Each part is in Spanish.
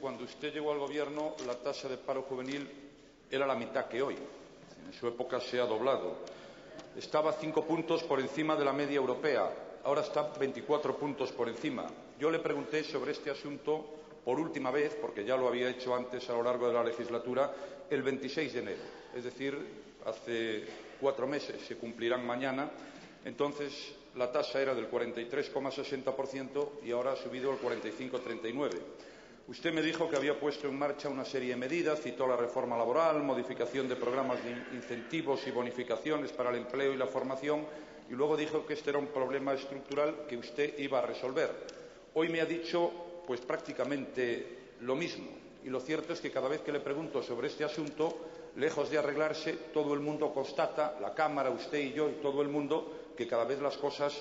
Cuando usted llegó al gobierno, la tasa de paro juvenil era la mitad que hoy. En su época se ha doblado. Estaba 5 puntos por encima de la media europea. Ahora está 24 puntos por encima. Yo le pregunté sobre este asunto por última vez, porque ya lo había hecho antes a lo largo de la legislatura, el 26 de enero. Es decir, hace 4 meses, se cumplirán mañana. Entonces, la tasa era del 43,60% y ahora ha subido al 45,39%. Usted me dijo que había puesto en marcha una serie de medidas, citó la reforma laboral, modificación de programas de incentivos y bonificaciones para el empleo y la formación, y luego dijo que este era un problema estructural que usted iba a resolver. Hoy me ha dicho, pues, prácticamente lo mismo, y lo cierto es que cada vez que le pregunto sobre este asunto, lejos de arreglarse, todo el mundo constata, la Cámara, usted y yo, y todo el mundo, que cada vez las cosas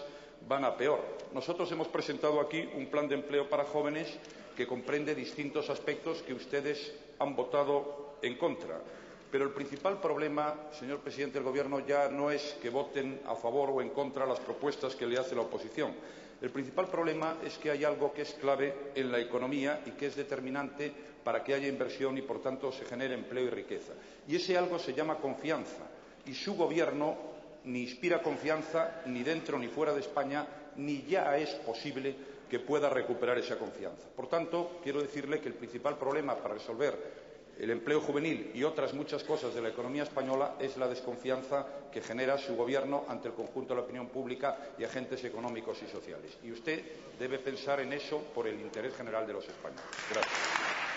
van a peor. Nosotros hemos presentado aquí un plan de empleo para jóvenes que comprende distintos aspectos que ustedes han votado en contra. Pero el principal problema, señor presidente del Gobierno, ya no es que voten a favor o en contra las propuestas que le hace la oposición. El principal problema es que hay algo que es clave en la economía y que es determinante para que haya inversión y, por tanto, se genere empleo y riqueza. Y ese algo se llama confianza. Y su Gobierno ni inspira confianza, ni dentro ni fuera de España, ni ya es posible que pueda recuperar esa confianza. Por tanto, quiero decirle que el principal problema para resolver el empleo juvenil y otras muchas cosas de la economía española es la desconfianza que genera su Gobierno ante el conjunto de la opinión pública y agentes económicos y sociales. Y usted debe pensar en eso por el interés general de los españoles. Gracias.